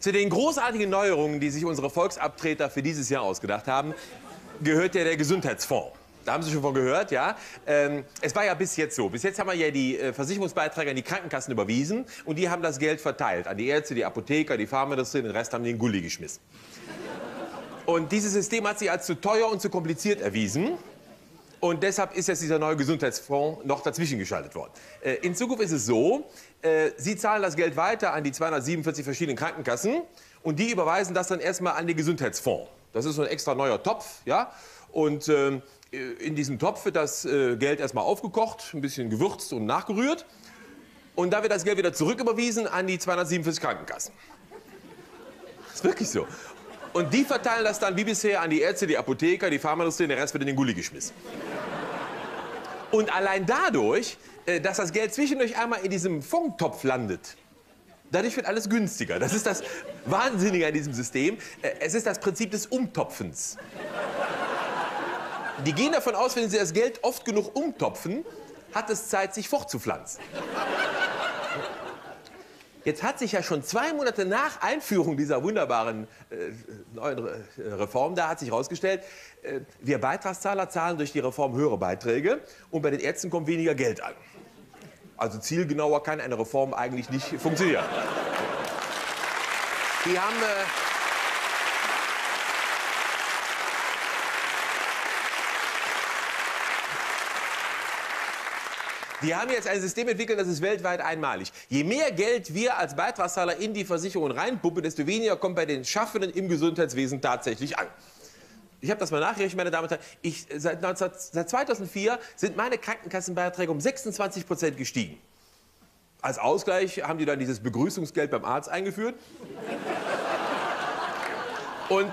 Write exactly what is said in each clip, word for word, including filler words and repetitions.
Zu den großartigen Neuerungen, die sich unsere Volksabtreter für dieses Jahr ausgedacht haben, gehört ja der Gesundheitsfonds. Da haben Sie schon von gehört, ja. Ähm, es war ja bis jetzt so. Bis jetzt haben wir ja die äh, Versicherungsbeiträge an die Krankenkassen überwiesen und die haben das Geld verteilt. An die Ärzte, die Apotheker, die Pharmaindustrie, den Rest haben die in den Gully geschmissen. Und dieses System hat sich als zu teuer und zu kompliziert erwiesen. Und deshalb ist jetzt dieser neue Gesundheitsfonds noch dazwischen geschaltet worden. Äh, in Zukunft ist es so, äh, Sie zahlen das Geld weiter an die zweihundertsiebenundvierzig verschiedenen Krankenkassen und die überweisen das dann erstmal an den Gesundheitsfonds. Das ist so ein extra neuer Topf, ja. Und äh, in diesem Topf wird das äh, Geld erstmal aufgekocht, ein bisschen gewürzt und nachgerührt. Und da wird das Geld wieder zurücküberwiesen an die zweihundertsiebenundvierzig Krankenkassen. Das ist wirklich so. Und die verteilen das dann wie bisher an die Ärzte, die Apotheker, die Pharmaindustrie, der Rest wird in den Gully geschmissen. Und allein dadurch, äh, dass das Geld zwischendurch einmal in diesem Fondtopf landet, dadurch wird alles günstiger. Das ist das Wahnsinnige an diesem System. Äh, es ist das Prinzip des Umtopfens. Die gehen davon aus, wenn sie das Geld oft genug umtopfen, hat es Zeit, sich fortzupflanzen. Jetzt hat sich ja schon zwei Monate nach Einführung dieser wunderbaren äh, neuen Re Reform, da hat sich herausgestellt, äh, wir Beitragszahler zahlen durch die Reform höhere Beiträge und bei den Ärzten kommt weniger Geld an. Also zielgenauer kann eine Reform eigentlich nicht funktionieren. Die haben... Äh, Die haben jetzt ein System entwickelt, das ist weltweit einmalig. Je mehr Geld wir als Beitragszahler in die Versicherung reinpuppen, desto weniger kommt bei den Schaffenden im Gesundheitswesen tatsächlich an. Ich habe das mal nachgerechnet, meine Damen und Herren. Ich, seit, seit zweitausendvier sind meine Krankenkassenbeiträge um sechsundzwanzig Prozent gestiegen. Als Ausgleich haben die dann dieses Begrüßungsgeld beim Arzt eingeführt. Und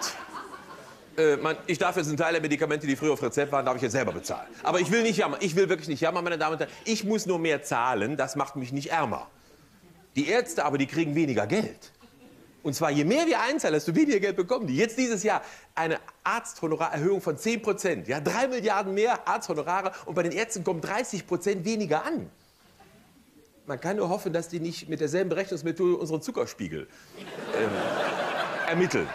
ich darf jetzt einen Teil der Medikamente, die früher auf Rezept waren, darf ich jetzt selber bezahlen. Aber ich will nicht jammern. Ich will wirklich nicht jammern, meine Damen und Herren. Ich muss nur mehr zahlen, das macht mich nicht ärmer. Die Ärzte aber, die kriegen weniger Geld. Und zwar, je mehr wir einzahlen, desto weniger Geld bekommen die. Jetzt dieses Jahr eine Arzthonorarerhöhung von zehn Prozent. Ja, drei Milliarden mehr Arzthonorare und bei den Ärzten kommen dreißig Prozent weniger an. Man kann nur hoffen, dass die nicht mit derselben Berechnungsmethode unseren Zuckerspiegel ähm, ermitteln.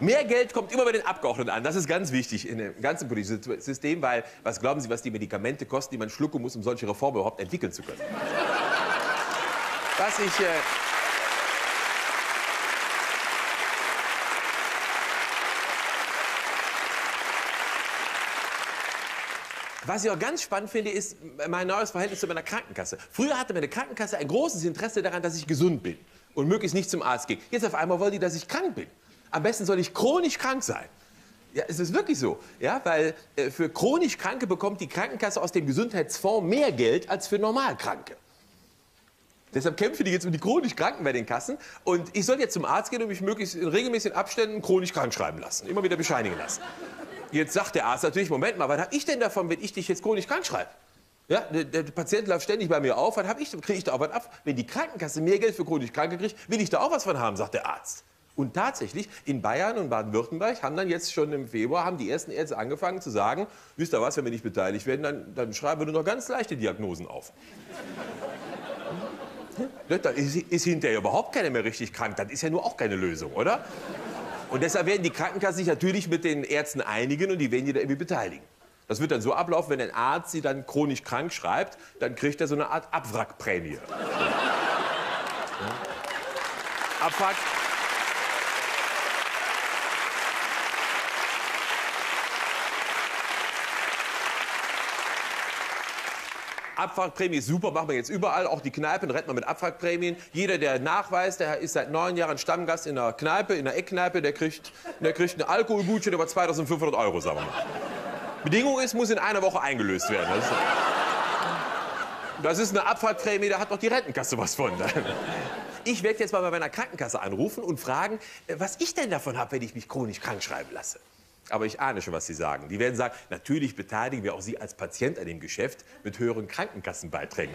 Mehr Geld kommt immer bei den Abgeordneten an. Das ist ganz wichtig in dem ganzen politischen System, weil was glauben Sie, was die Medikamente kosten, die man schlucken muss, um solche Reformen überhaupt entwickeln zu können? Was ich... Äh Was ich auch ganz spannend finde, ist mein neues Verhältnis zu meiner Krankenkasse. Früher hatte meine Krankenkasse ein großes Interesse daran, dass ich gesund bin und möglichst nicht zum Arzt ging. Jetzt auf einmal wollen die, dass ich krank bin. Am besten soll ich chronisch krank sein. Ja, es ist wirklich so. Ja, weil äh, für chronisch Kranke bekommt die Krankenkasse aus dem Gesundheitsfonds mehr Geld als für Normalkranke. Deshalb kämpfen die jetzt um die chronisch Kranken bei den Kassen. Und ich soll jetzt zum Arzt gehen und mich möglichst in regelmäßigen Abständen chronisch krank schreiben lassen. Immer wieder bescheinigen lassen. Jetzt sagt der Arzt natürlich, Moment mal, was habe ich denn davon, wenn ich dich jetzt chronisch krank schreibe? Ja, der, der Patient läuft ständig bei mir auf, was habe ich, kriege ich da auch was ab? Wenn die Krankenkasse mehr Geld für chronisch Kranke kriegt, will ich da auch was von haben, sagt der Arzt. Und tatsächlich, in Bayern und Baden-Württemberg haben dann jetzt schon im Februar haben die ersten Ärzte angefangen zu sagen, wisst ihr was, wenn wir nicht beteiligt werden, dann, dann schreiben wir nur noch ganz leichte Diagnosen auf. Da ist, ist hinterher überhaupt keiner mehr richtig krank, das ist ja nur auch keine Lösung, oder? Und deshalb werden die Krankenkassen sich natürlich mit den Ärzten einigen und die werden die da irgendwie beteiligen. Das wird dann so ablaufen, wenn ein Arzt sie dann chronisch krank schreibt, dann kriegt er so eine Art Abwrackprämie. Ja. Abwrack. Abwrackprämie ist super, machen wir jetzt überall. Auch die Kneipen retten wir mit Abwrackprämien. Jeder, der nachweist, der ist seit neun Jahren Stammgast in einer Kneipe, in einer Eckkneipe, der kriegt, der kriegt eine Alkoholgutschein über zweitausendfünfhundert Euro, sagen wir mal. Bedingung ist, muss in einer Woche eingelöst werden. Das ist, das ist eine Abwrackprämie, da hat doch die Rentenkasse was von. Ich werde jetzt mal bei meiner Krankenkasse anrufen und fragen, was ich denn davon habe, wenn ich mich chronisch krank schreiben lasse. Aber ich ahne schon, was Sie sagen. Die werden sagen, natürlich beteiligen wir auch Sie als Patient an dem Geschäft mit höheren Krankenkassenbeiträgen.